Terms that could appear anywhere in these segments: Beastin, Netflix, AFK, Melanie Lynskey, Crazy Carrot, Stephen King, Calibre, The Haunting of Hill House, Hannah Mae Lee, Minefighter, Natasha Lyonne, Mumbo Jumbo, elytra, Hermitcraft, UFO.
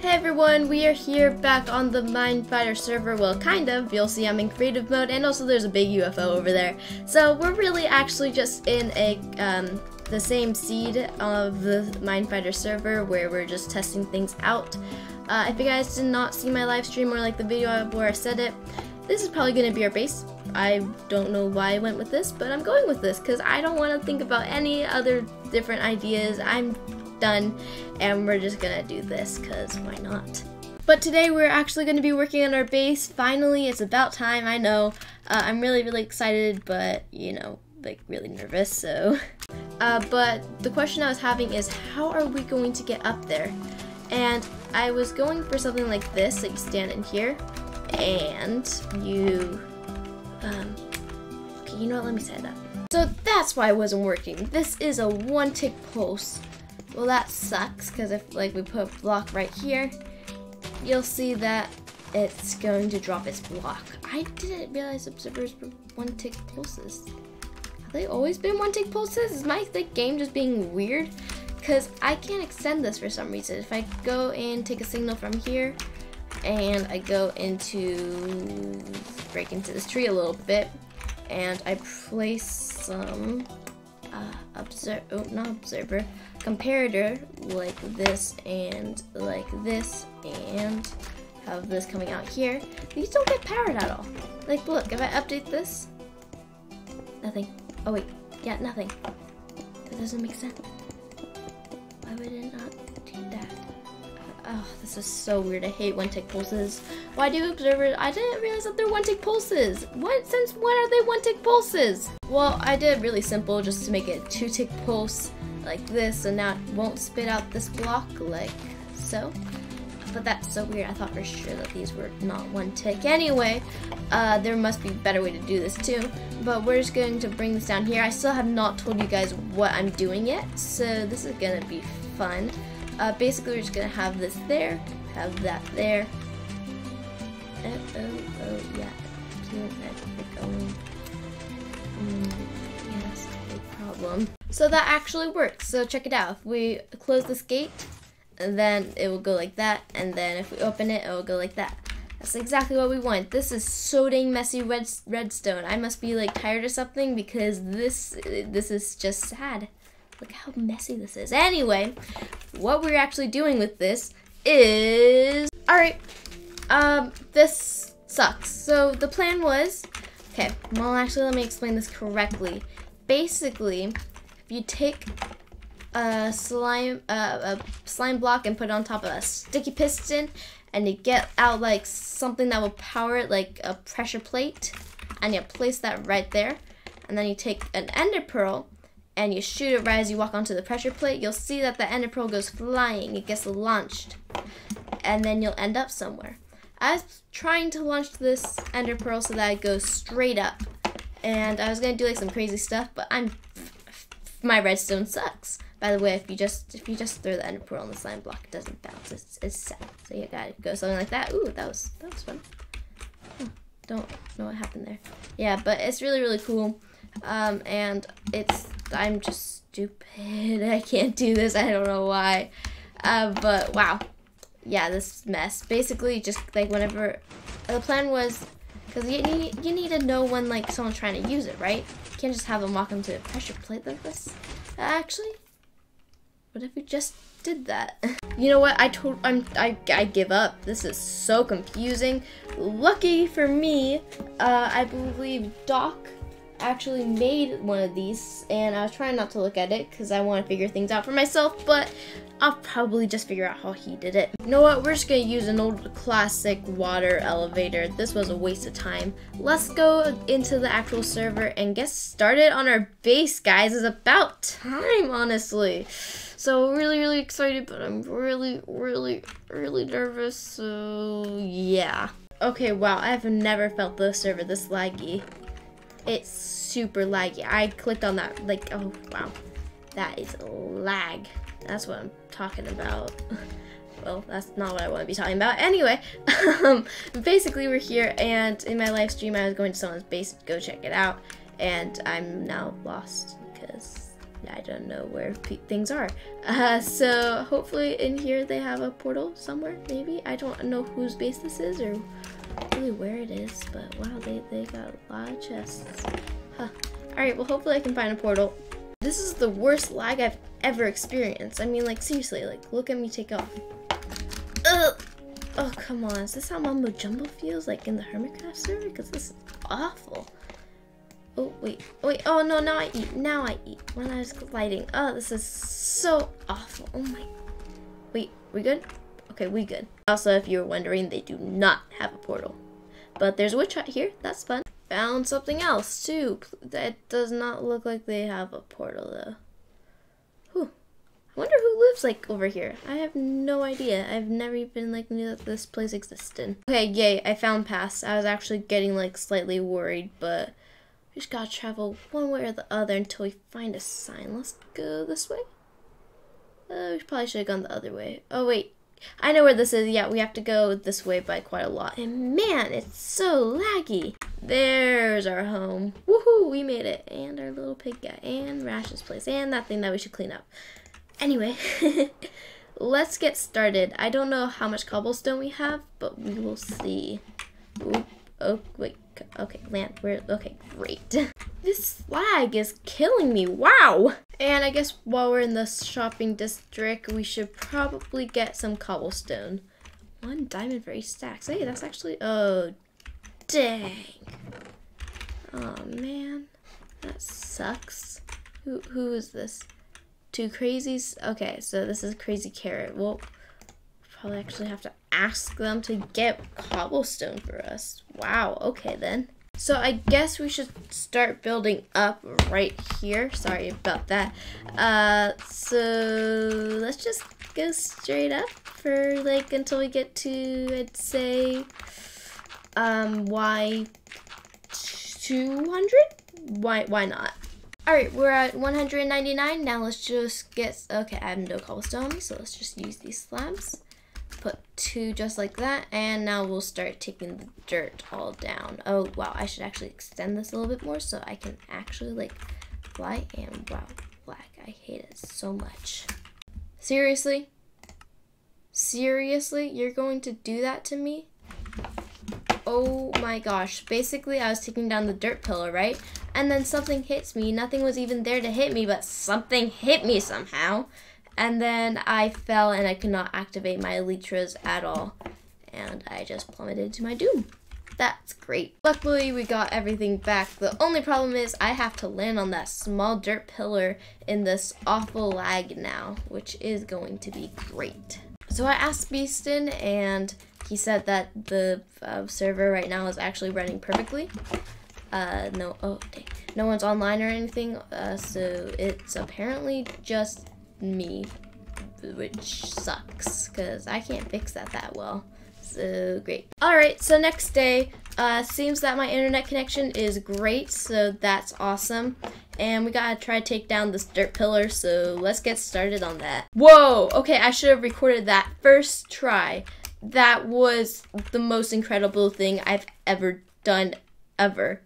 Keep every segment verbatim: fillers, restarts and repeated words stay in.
Hey everyone, we are here back on the Minefighter server, well kind of, you'll see I'm in creative mode and also there's a big U F O over there. So we're really actually just in a, um, the same seed of the Minefighter server where we're just testing things out. Uh, if you guys did not see my live stream or like the video where I said it, this is probably going to be our base. I don't know why I went with this, but I'm going with this because I don't want to think about any other different ideas. I'm done and we're just gonna do this because why not. But today we're actually going to be working on our base. Finally, it's about time. I know uh, I'm really really excited, but you know, like really nervous, so uh, but the question I was having is how are we going to get up there, and I was going for something like this, like you stand in here and you um, okay, you know what, let me set it up. So that's why it wasn't working. This is a one tick pulse. Well, that sucks, because if like we put a block right here, you'll see that it's going to drop its block. I didn't realize observers were one-tick pulses. Have they always been one-tick pulses? Is my like, game just being weird? Because I can't extend this for some reason. If I go and take a signal from here, and I go into, break into this tree a little bit, and I place some... Uh, observe, oh, not observer, comparator, like this and like this, and have this coming out here. These don't get powered at all. Like, look, if I update this, nothing. Oh wait, yeah, nothing. That doesn't make sense. Why would it not do that? Oh, this is so weird. I hate one-tick pulses. Why do observers? I didn't realize that they're one-tick pulses. What? Since when are they one-tick pulses? Well, I did really simple just to make it two-tick pulse like this, so now it won't spit out this block like so. But that's so weird. I thought for sure that these were not one-tick. Anyway, uh, there must be a better way to do this too. But we're just going to bring this down here. I still have not told you guys what I'm doing yet, so this is gonna be fun. Uh, basically, we're just going to have this there, have that there. Uh oh, oh, yeah. Mm, yeah, that's a big problem. So that actually works. So check it out. If we close this gate, and then it will go like that. And then if we open it, it will go like that. That's exactly what we want. This is so dang messy red redstone. I must be like tired or something because this this is just sad. Look how messy this is. Anyway, what we're actually doing with this is... Alright, um, this sucks. So the plan was... Okay, well actually let me explain this correctly. Basically, if you take a slime, uh, a slime block and put it on top of a sticky piston, and you get out like something that will power it, like a pressure plate, and you place that right there, and then you take an ender pearl, and you shoot it right as you walk onto the pressure plate, you'll see that the ender pearl goes flying, it gets launched, and then you'll end up somewhere. I was trying to launch this ender pearl so that it goes straight up, and I was gonna do like some crazy stuff, but I'm, my redstone sucks. By the way, if you just if you just throw the ender pearl on the slime block, it doesn't bounce. It's, it's sad. So you gotta go something like that. Ooh, that was that was fun. Oh, don't know what happened there. Yeah, but it's really really cool, um, and it's. I'm just stupid. I can't do this. I don't know why. Uh, but wow. Yeah, this mess. Basically, just like whenever the plan was, because you need, you need to know when like someone's trying to use it, right? You can't just have them walk into a pressure plate like this. Actually, what if we just did that? You know what? I told I'm I I give up. This is so confusing. Lucky for me, uh, I believe Doc actually made one of these, and I was trying not to look at it because I want to figure things out for myself, but I'll probably just figure out how he did it. You know what, we're just gonna use an old classic water elevator. This was a waste of time. Let's go into the actual server and get started on our base, guys. It's about time, honestly. So really really excited, but I'm really really really nervous, so yeah. Okay, wow, I've never felt the server this laggy. It's super laggy. I clicked on that, like, oh wow, that is lag. That's what I'm talking about. Well, that's not what I want to be talking about. Anyway, um, basically we're here, and in my live stream I was going to someone's base to go check it out, and I'm now lost because I don't know where pe things are. Uh, so hopefully in here they have a portal somewhere, maybe. I don't know whose base this is or really where it is, but wow, they, they got a lot of chests. Huh. Alright, well hopefully I can find a portal. This is the worst lag I've ever experienced. I mean, like, seriously, like, look at me take off. Ugh. Oh, come on. Is this how Mumbo Jumbo feels like in the Hermitcraft server? Because this is awful. Oh, wait. Wait. Oh, no. Now I eat. Now I eat. When I was gliding. Oh, this is so awful. Oh, my. Wait. We good? Okay, we good. Also, if you were wondering, they do not have a portal. But there's a witch hut here. That's fun. Found something else, too. That does not look like they have a portal, though. Whew. I wonder who lives, like, over here. I have no idea. I've never even, like, knew that this place existed. Okay, yay. I found paths. I was actually getting, like, slightly worried, but... we just gotta travel one way or the other until we find a sign. Let's go this way. Uh, we probably should have gone the other way. Oh, wait. I know where this is. Yeah, we have to go this way by quite a lot. And man, it's so laggy. There's our home. Woohoo, we made it. And our little pig guy. And Rash's place. And that thing that we should clean up. Anyway, let's get started. I don't know how much cobblestone we have, but we will see. Oop, oh, wait. Okay, land. We're okay. Great. This lag is killing me. Wow. And I guess while we're in the shopping district, we should probably get some cobblestone. One diamond for each stack. Hey, that's actually. Oh, dang. Oh man, that sucks. Who who is this? Two crazies. Okay, so this is Crazy Carrot. Well, probably actually have to ask them to get cobblestone for us. Wow, okay then. So I guess we should start building up right here. Sorry about that. Uh, so let's just go straight up for like until we get to, I'd say, um, why two hundred? Why, why not? Alright, we're at one hundred ninety-nine. Now let's just get, okay, I have no cobblestone, so let's just use these slabs. Put two just like that, and now we'll start taking the dirt all down. Oh wow, I should actually extend this a little bit more so I can actually like fly. And wow, black, I hate it so much. Seriously? Seriously? You're going to do that to me? Oh my gosh. Basically, I was taking down the dirt pillar, right? And then something hits me. Nothing was even there to hit me, but something hit me somehow. And then I fell and I could not activate my elytras at all. And I just plummeted to my doom. That's great. Luckily, we got everything back. The only problem is I have to land on that small dirt pillar in this awful lag now, which is going to be great. So I asked Beastin and he said that the uh, server right now is actually running perfectly. Uh, no, oh, dang. No one's online or anything. Uh, so it's apparently just me, which sucks because I can't fix that that well. So great. Alright, so next day, uh, seems that my internet connection is great, so that's awesome. And we gotta try to take down this dirt pillar, so let's get started on that. Whoa, okay, I should have recorded that first try. That was the most incredible thing I've ever done, ever.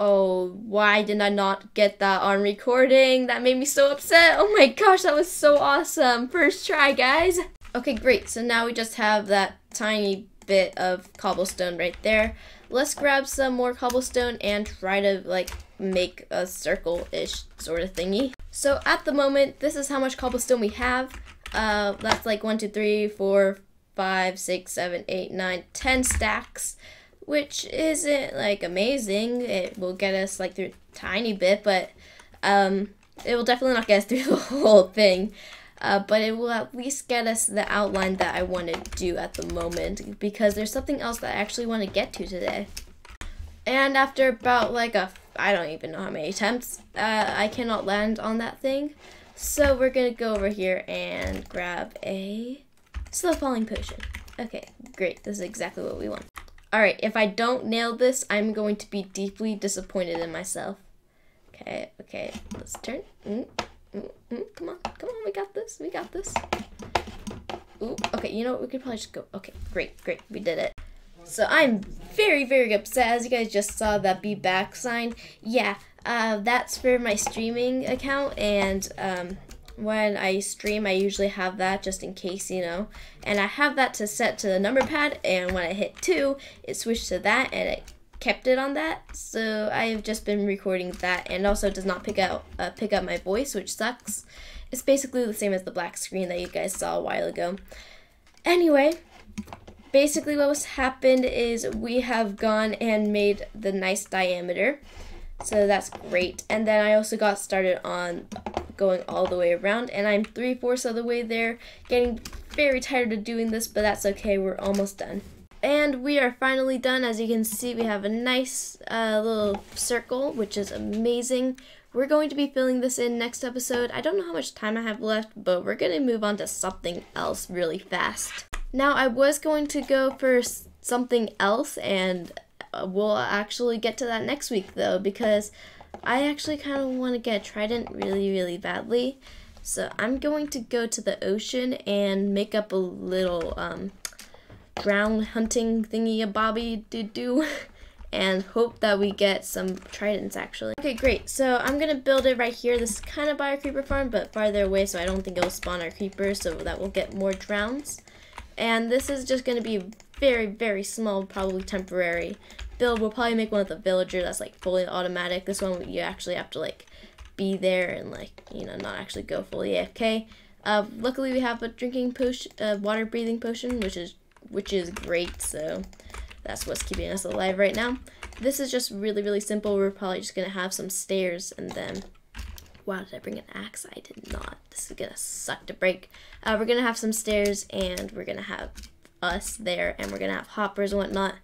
Oh, why did I not get that on recording? That made me so upset. Oh my gosh, that was so awesome. First try, guys. Okay, great. So now we just have that tiny bit of cobblestone right there. Let's grab some more cobblestone and try to like make a circle-ish sort of thingy. So at the moment, this is how much cobblestone we have. Uh, that's like one, two, three, four, five, six, seven, eight, nine, ten stacks. Which isn't like amazing. It will get us like through a tiny bit, but um, it will definitely not get us through the whole thing. Uh, but it will at least get us the outline that I want to do at the moment, because there's something else that I actually want to get to today. And after about like a, I don't even know how many attempts, uh, I cannot land on that thing. So we're gonna go over here and grab a slow falling potion. Okay, great. This is exactly what we want. Alright, if I don't nail this, I'm going to be deeply disappointed in myself. Okay, okay, let's turn. Mm, mm, mm, come on, come on, we got this, we got this. Ooh, okay, you know what, we could probably just go. Okay, great, great, we did it. So I'm very, very upset, as you guys just saw that be back sign. Yeah, Uh, that's for my streaming account, and um, when I stream I usually have that just in case, you know, and I have that to set to the number pad, and when I hit two it switched to that and it kept it on that, so I've just been recording that, and also does not pick out uh, pick up my voice, which sucks. It's basically the same as the black screen that you guys saw a while ago. Anyway, basically what was happened is we have gone and made the nice diameter, so that's great. And then I also got started on going all the way around, and I'm three-fourths of the way there, getting very tired of doing this, but that's okay, we're almost done. And we are finally done. As you can see, we have a nice uh, little circle, which is amazing. We're going to be filling this in next episode. I don't know how much time I have left, but we're going to move on to something else really fast. Now, I was going to go for something else, and we'll actually get to that next week, though, because I actually kind of want to get a trident really, really badly. So I'm going to go to the ocean and make up a little... Um, ground hunting thingy bobby do do and hope that we get some tridents actually. Okay, great, so I'm gonna build it right here. This is kind of by our creeper farm, but farther away, so I don't think it'll spawn our creepers, so that we'll get more drowns. And this is just gonna be very, very small, probably temporary build. We'll probably make one with a villager that's like fully automatic. This one you actually have to like be there and like, you know, not actually go fully A F K. Uh, luckily we have a drinking potion, uh, water breathing potion, which is which is great, so that's what's keeping us alive right now. This is just really, really simple. We're probably just gonna have some stairs, and then, wow, did I bring an axe? I did not. This is gonna suck to break. Uh, we're gonna have some stairs, and we're gonna have us there, and we're gonna have hoppers and whatnot.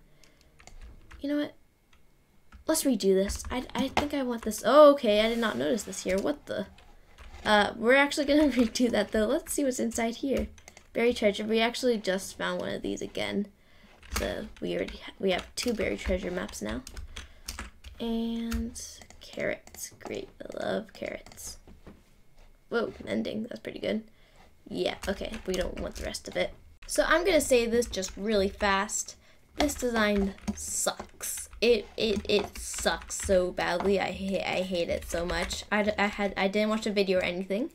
You know what? Let's redo this. I, I think I want this. Oh, okay, I did not notice this here. What the? Uh, we're actually gonna redo that, though. Let's see what's inside here. Buried treasure. We actually just found one of these again, so we already ha we have two buried treasure maps now. And carrots, great, I love carrots. Whoa, mending, that's pretty good. Yeah, okay, we don't want the rest of it. So I'm gonna say this just really fast. This design sucks. It it it sucks so badly. I hate I hate it so much. I, I had I didn't watch a video or anything.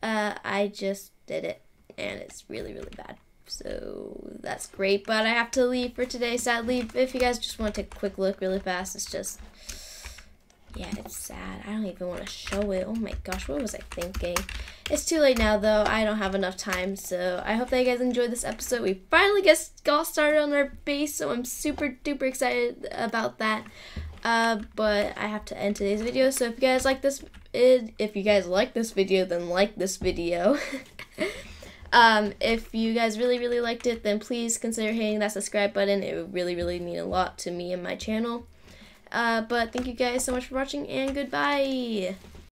Uh, I just did it. And it's really, really bad, so that's great, but I have to leave for today, sadly. If you guys just want to take a quick look really fast, it's just, yeah, it's sad. I don't even want to show it. Oh my gosh, what was I thinking? It's too late now, though. I don't have enough time, so I hope that you guys enjoyed this episode. We finally get, got started on our base, so I'm super duper excited about that, uh, but I have to end today's video, so if you guys like this, if you guys like this video, then like this video. Um, if you guys really, really liked it, then please consider hitting that subscribe button. It would really, really mean a lot to me and my channel. Uh, but thank you guys so much for watching, and goodbye!